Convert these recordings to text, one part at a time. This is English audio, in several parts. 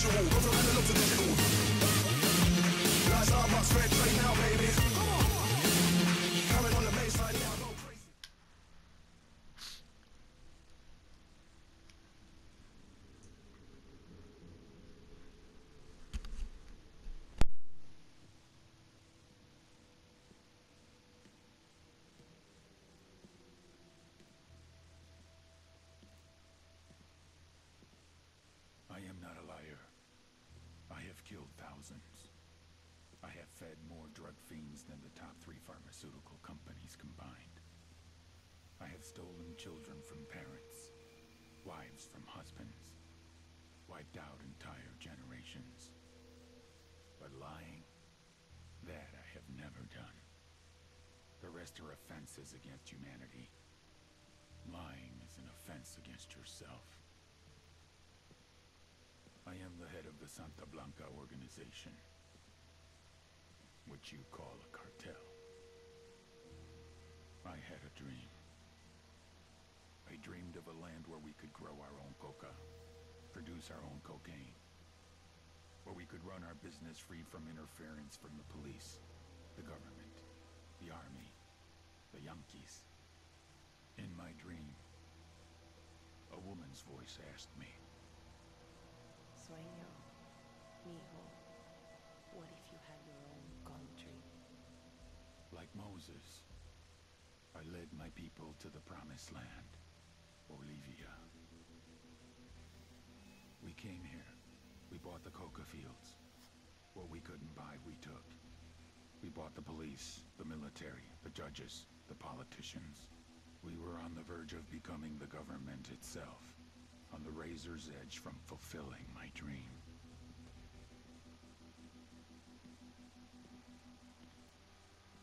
visual, go from analog to digital. Lights up, my strength right now, baby. Coming on the bass line now, go crazy. I am not a liar. I have killed thousands. I have fed more drug fiends than the top 3 pharmaceutical companies combined. I have stolen children from parents, wives from husbands, wiped out entire generations. But lying, that I have never done. The rest are offenses against humanity. Lying is an offense against yourself. I am the head of the Santa Blanca organization, which you call a cartel. I had a dream. I dreamed of a land where we could grow our own coca, produce our own cocaine, where we could run our business free from interference from the police, the government, the army, the Yankees. In my dream, a woman's voice asked me, "Sueño, mijo, what if you had your own country?" Like Moses, I led my people to the promised land, Bolivia. We came here. We bought the coca fields. What we couldn't buy, we took. We bought the police, the military, the judges, the politicians. We were on the verge of becoming the government itself. On the razor's edge from fulfilling my dream.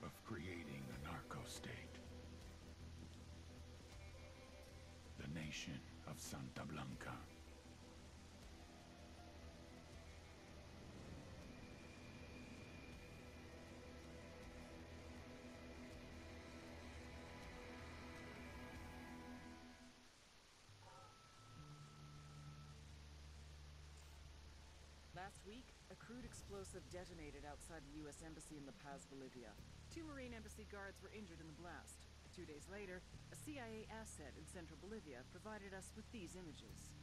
Of creating a narco-state. The nation of Santa Blanca. Last week, a crude explosive detonated outside the U.S. Embassy in La Paz, Bolivia. 2 Marine Embassy guards were injured in the blast. 2 days later, a CIA asset in central Bolivia provided us with these images.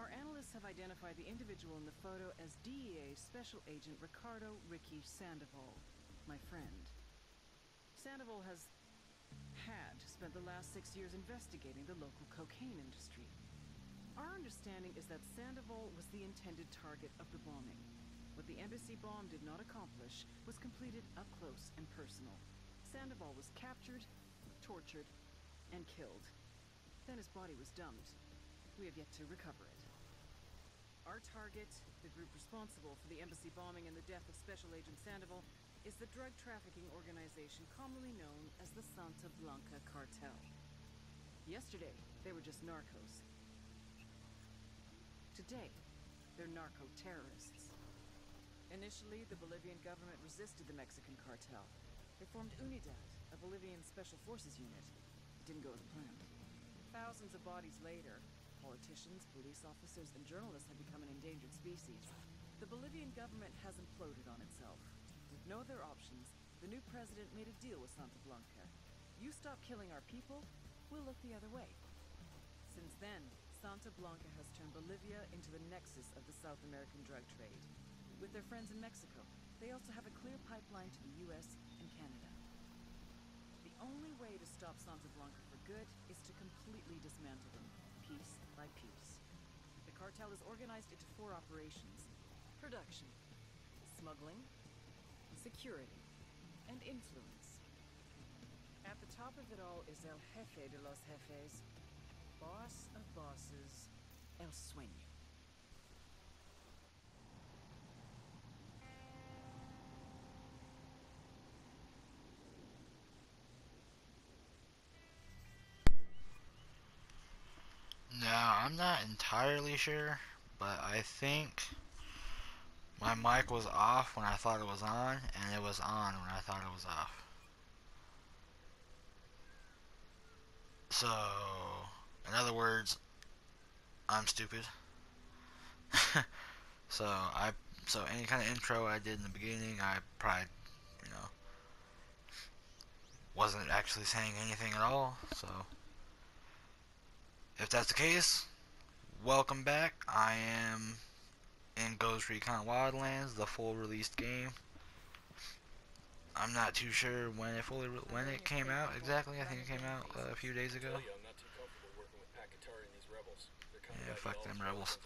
Our analysts have identified the individual in the photo as DEA Special Agent Ricardo "Ricky" Sandoval, my friend. Sandoval had spent the last 6 years investigating the local cocaine industry. Our understanding is that Sandoval was the intended target of the bombing. What the embassy bomb did not accomplish was completed up close and personal. Sandoval was captured, tortured, and killed. Then his body was dumped. We have yet to recover it. Our target, the group responsible for the embassy bombing and the death of Special Agent Sandoval, is the drug trafficking organization commonly known as the Santa Blanca Cartel. Yesterday, they were just narcos. Today, they're narco-terrorists. Initially, the Bolivian government resisted the Mexican cartel. They formed UNIDAD, a Bolivian special forces unit. It didn't go as planned. Thousands of bodies later, politicians, police officers, and journalists have become an endangered species. The Bolivian government has imploded on itself. With no other options, the new president made a deal with Santa Blanca. You stop killing our people, we'll look the other way. Since then, Santa Blanca has turned Bolivia into the nexus of the South American drug trade. With their friends in Mexico, they also have a clear pipeline to the US and Canada. The only way to stop Santa Blanca for good is to completely dismantle them, piece by piece. The cartel is organized into 4 operations: production, smuggling, security, and influence. At the top of it all is El Jefe de los Jefes, boss of bosses, El Sueño. Now, I'm not entirely sure, but I think my mic was off when I thought it was on, and it was on when I thought it was off. So, in other words, I'm stupid. So any kind of intro I did in the beginning, I probably, you know, wasn't actually saying anything at all. So if that's the case, welcome back. I am in Ghost Recon Wildlands, the full released game. I'm not too sure when it came out exactly. I think it came out a few days ago. Yeah, fuck them rebels.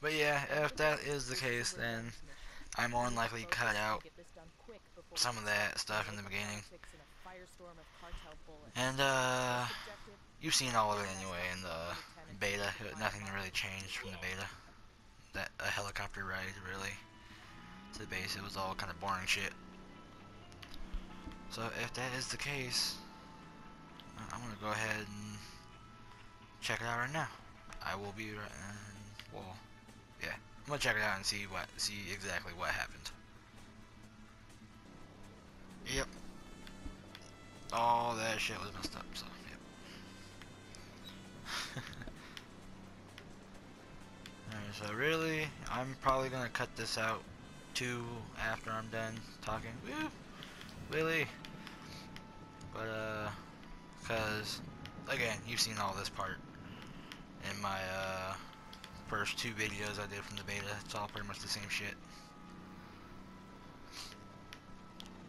But yeah, if that is the case, then I more than likely cut out some of that stuff in the beginning. And you've seen all of it anyway in the beta. Nothing really changed from the beta. That a helicopter ride really to the base. It was all kind of boring shit. So if that is the case, I'm gonna go ahead and check it out right now. I will be right. Well, yeah, I'm gonna check it out and see exactly what happened. Yep. All that shit was messed up. So yep. Alright, so really, I'm probably gonna cut this out too after I'm done talking. Woo! Really. But because again, you've seen all this part in my first two videos I did from the beta. It's all pretty much the same shit.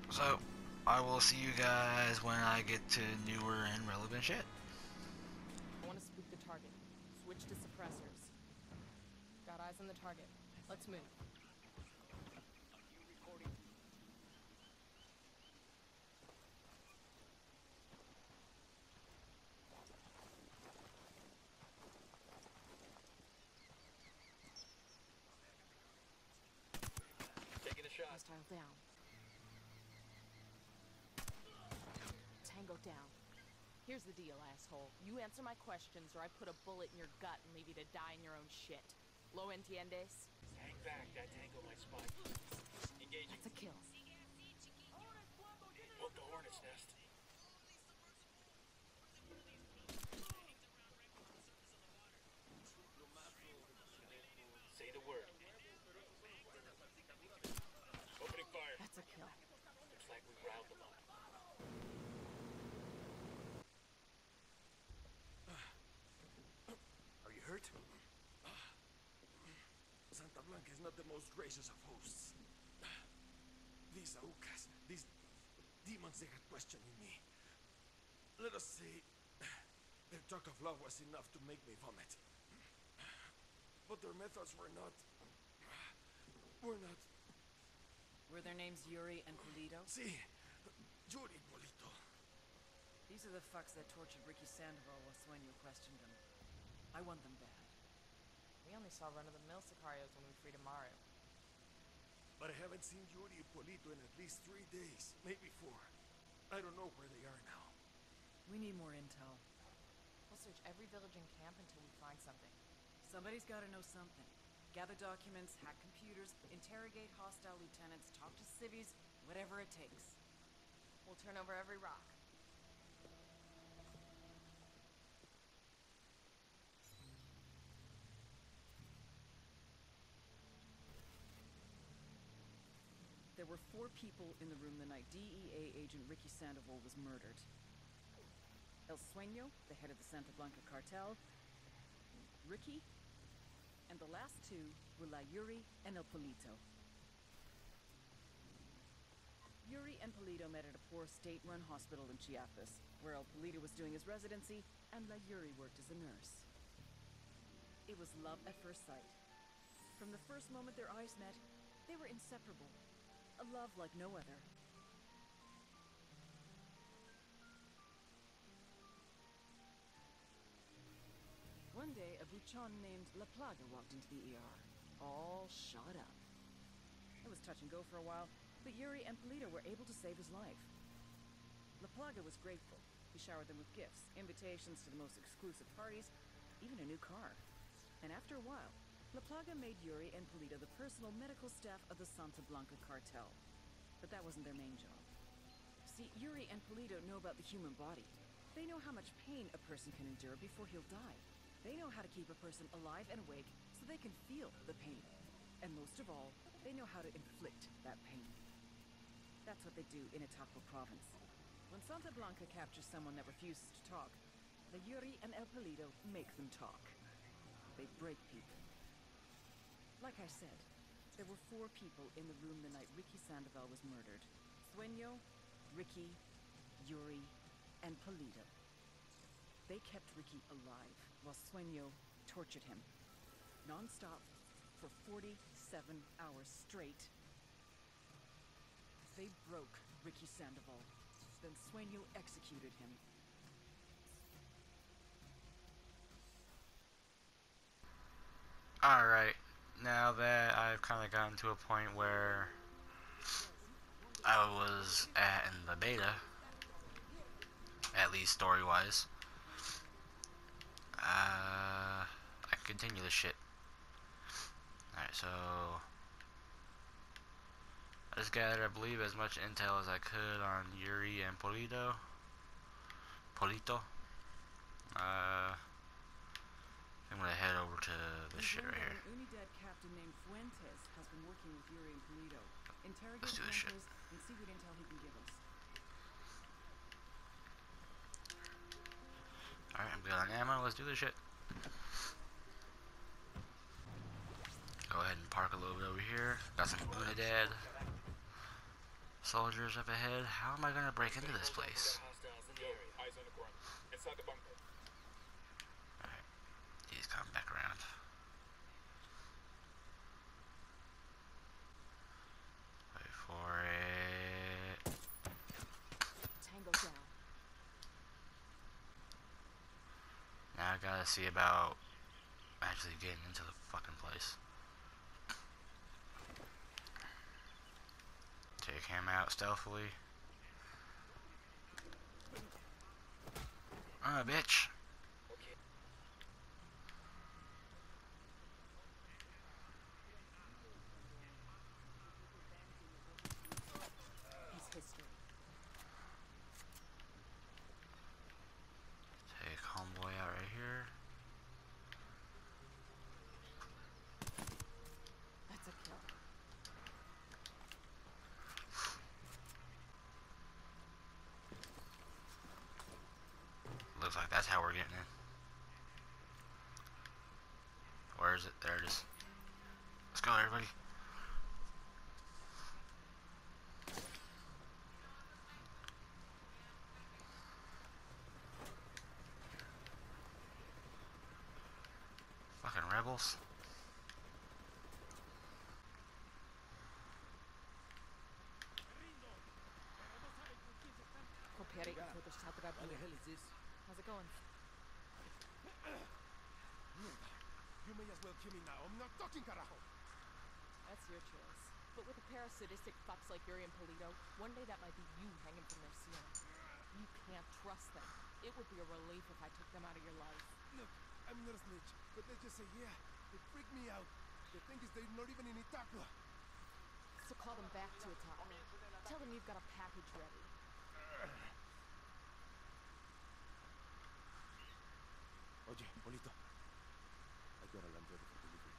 So I will see you guys when I get to newer and relevant shit. I want to spook the target. Switch to suppressors. Got eyes on the target. Let's move. Hostile down. Tango down. Here's the deal, asshole. You answer my questions or I put a bullet in your gut and leave you to die in your own shit. Lo entiendes? Hang back. That tango might spike. Engaging. That's a kill. Look, the hornet's nest. Say the word. That's a kill. Looks like we riled them up. Are you hurt? Santa Blanca is not the most gracious of hosts. These aucas, these demons, they had questioning me. Let us say, their talk of love was enough to make me vomit. But their methods were not. Were their names Yuri and Polito? Si, Yuri Polito. These are the fucks that tortured Ricky Sandoval while Sueño questioned them. I want them bad. We only saw run-of-the-mill sicarios when we freed Amaru. But I haven't seen Yuri and Polito in at least 3 days, maybe 4. I don't know where they are now. We need more intel. We'll search every village and camp until we find something. Somebody's gotta know something. Gather documents, hack computers, interrogate hostile lieutenants, talk to civvies, whatever it takes. We'll turn over every rock. There were 4 people in the room the night DEA agent Ricky Sandoval was murdered. El Sueño, the head of the Santa Blanca cartel, Ricky, and the last 2 were La Yuri and El Polito. Yuri and Polito met at a poor state-run hospital in Chiapas, where El Polito was doing his residency, and La Yuri worked as a nurse. It was love at first sight. From the first moment their eyes met, they were inseparable. A love like no other. One day, a buchon named La Plaga walked into the ER, all shot up. It was touch and go for a while, but Yuri and Polito were able to save his life. La Plaga was grateful. He showered them with gifts, invitations to the most exclusive parties, even a new car. And after a while, La Plaga made Yuri and Polito the personal medical staff of the Santa Blanca cartel. But that wasn't their main job. See, Yuri and Polito know about the human body. They know how much pain a person can endure before he'll die. They know how to keep a person alive and awake so they can feel the pain. And most of all, they know how to inflict that pain. That's what they do in Itapua province. When Santa Blanca captures someone that refuses to talk, the Yuri and El Polito make them talk. They break people. Like I said, there were 4 people in the room the night Ricky Sandoval was murdered. Sueño, Ricky, Yuri, and Polito. They kept Ricky alive while Sueño tortured him. Non-stop for 47 hours straight. They broke Ricky Sandoval, then Sueño executed him. Alright, now that I've kind of gotten to a point where I was at in the beta, at least story-wise, I can continue this shit. Alright, so I just gathered, I believe, as much intel as I could on Yuri and Polito. I'm gonna head over to this shit right here. UNIDAD captain named Fuentes has been working with Yuri and Polito. Interrogate Let's do this shit. And see what intel he can give us. Alright, I'm good on ammo. Let's do this shit. Go ahead and park a little bit over here. Got some UNIDAD soldiers up ahead. How am I gonna break into this place? He's coming back around. Wait for it. Tango down. Now I gotta see about actually getting into the fucking place. Take him out stealthily. Ah, bitch. Take homeboy out right here. That's a kill. Looks like that's how we're getting in. Where is it? There it is. Let's go, everybody. Rebels. What the hell is this? How's it going? You may as well kill me now. I'm not talking, carajo. That's your choice. But with a pair of sadistic fucks like Yuri and Polito, one day that might be you hanging from their ceiling. You can't trust them. It would be a relief if I took them out of your life. Look. I'm not a snitch, but they just say, yeah, they freak me out. The thing is, they're not even in Itapua. So call them back to Itapua. Tell them you've got a package ready. Oye, Polito. I got a lamp ready for delivery.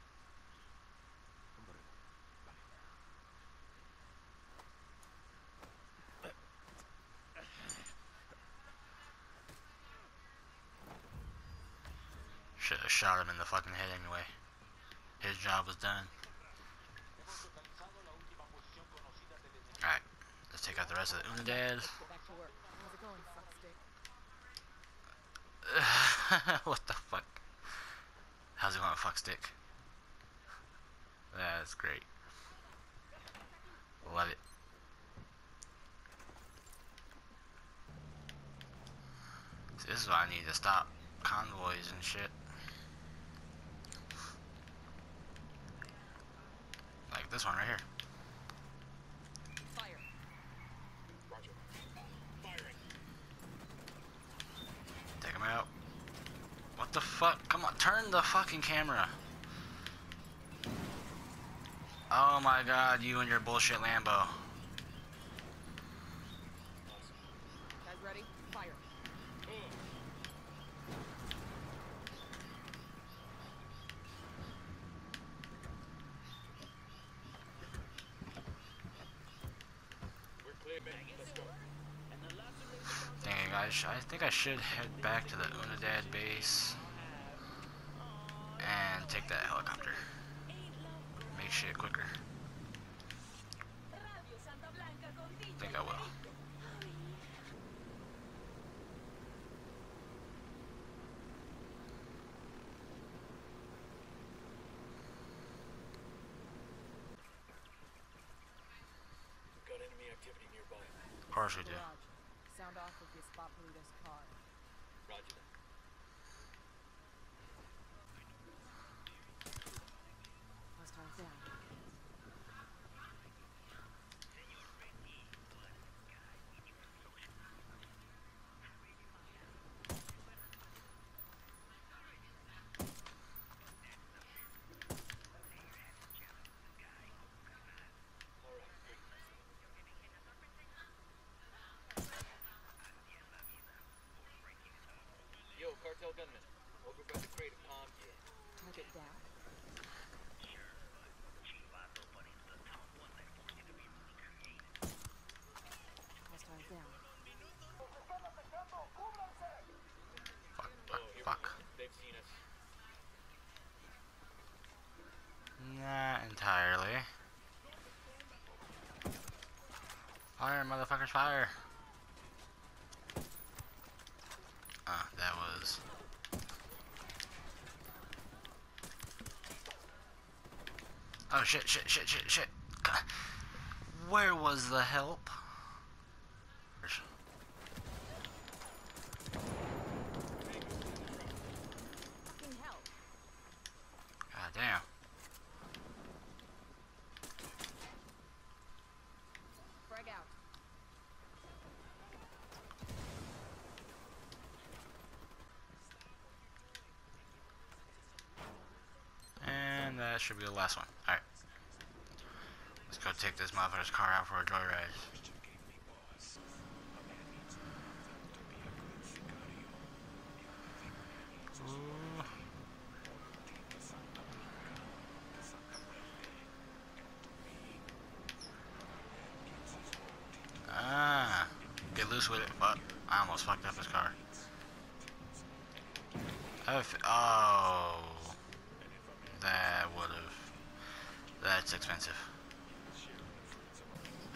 I'm ready. Should have shot him in the fucking head anyway. His job was done. Alright, let's take out the rest of the UNIDAD. What the fuck? How's it going, fuckstick? That's great. Love it. See, this is why I need to stop convoys and shit. This one right here. Fire. Roger. Firing. Take him out. What the fuck? Come on, turn the fucking camera. Oh my god, you and your bullshit Lambo. Guys ready? Fire. I think I should head back to the UNIDAD base and take that helicopter. Make shit quicker. I think I will. Got enemy activity nearby. Of course we do. Sound off of your spot Polito's car. Roger. Hostiles down. Cartel gunman, over by the crate of palm gear. Target down. Hostiles down. Fuck. They've seen us. Not entirely. Fire, motherfuckers, fire. That was... Oh, shit. Where was the help? God damn. Frag out. That should be the last one. Alright. Let's go take this motherfucker's car out for a joyride. Ooh. Ah. Get loose with it. Fuck. I almost fucked up his car. Oh. That would've... That's expensive.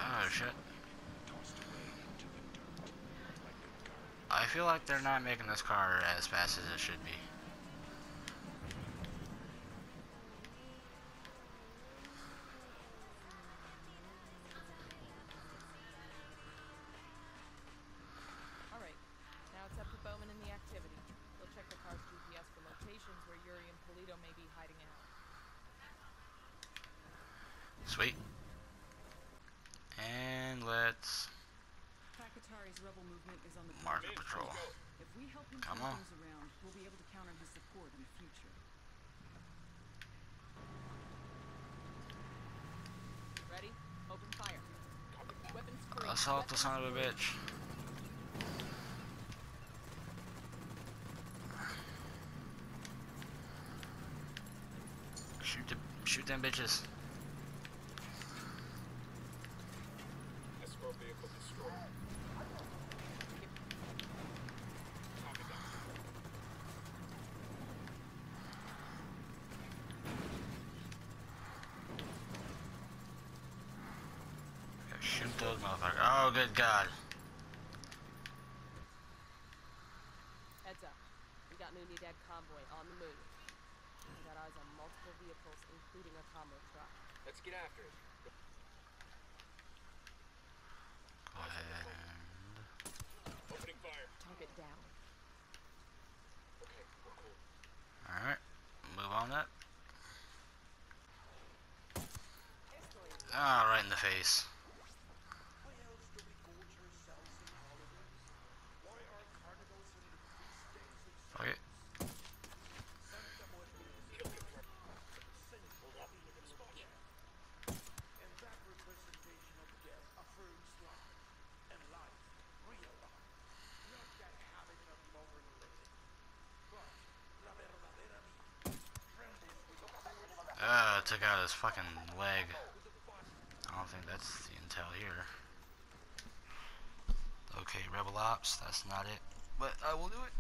Oh shit. I feel like they're not making this car as fast as it should be. Alright, now it's up to Bowman and the activity. We'll check the car's GPS for locations where Yuri and Polito may be hiding out. Sweet. And let's... Pakatari's rebel movement is on the mark patrol. If we help him turn things around, we'll be able to count on his support in the future. Ready? Open fire. Weapons free. Assault the son of a bitch. Shoot them bitches. Escort vehicle destroyed. Shoot those motherfuckers. Oh, good God. Heads up. We got an UNIDAD convoy on the move. We got eyes on multiple vehicles, including a combo truck. Let's get after it. Opening fire. Target down. Okay, we're cool. Alright, move on that. Ah, right in the face. Okay. Took out his fucking leg. I don't think that's the intel here. Okay, Rebel Ops, that's not it. But I will do it.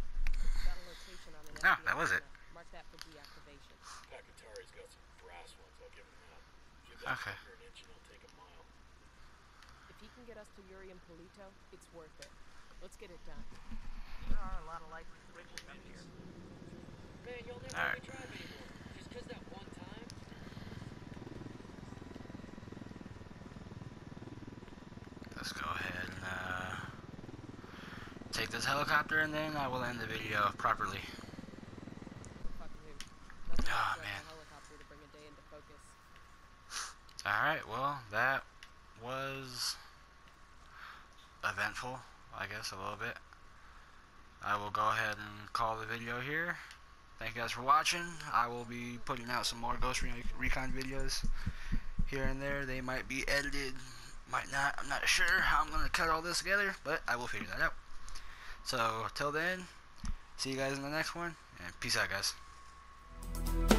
Got a location on the FBI. That was it. Mark that for deactivation. Akatari's got some brass ones, I'll give him that. Give that for an inch and I'll take a mile. If he can get us to Yuri and Polito, it's worth it. Let's get it done. There are a lot of likely switches up here. Man, you'll never drive anymore. Just because that one time. Let's go ahead and take this helicopter, and then I will end the video properly. Oh, man. Alright, well, that was eventful, I guess, a little bit. I will go ahead and call the video here. Thank you guys for watching. I will be putting out some more Ghost Recon videos here and there. They might be edited, might not. I'm not sure how I'm going to cut all this together, but I will figure that out. So, till then, see you guys in the next one, and peace out, guys.